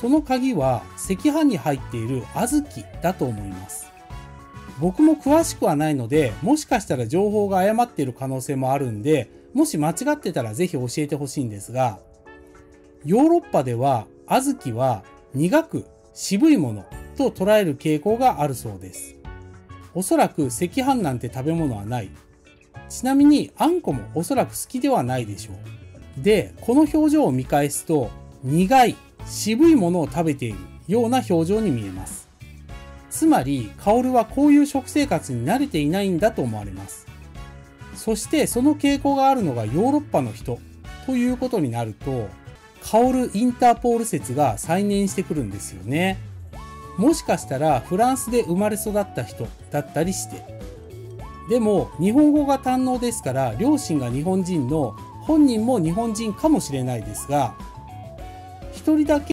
その鍵は赤飯に入っている小豆だと思います。僕も詳しくはないので、もしかしたら情報が誤っている可能性もあるんで、もし間違ってたらぜひ教えてほしいんですが、ヨーロッパでは小豆は苦く渋いものと捉える傾向があるそうです。おそらく赤飯なんて食べ物はない。ちなみにあんこもおそらく好きではないでしょう。で、この表情を見返すと、苦い、渋いものを食べているような表情に見えます。つまり、薫はこういう食生活に慣れていないんだと思われます。そしてその傾向があるのがヨーロッパの人ということになると、薫インターポール説が再燃してくるんですよね。もしかしたらフランスで生まれ育った人だったりして。でも日本語が堪能ですから両親が日本人の本人も日本人かもしれないですが、一人だけ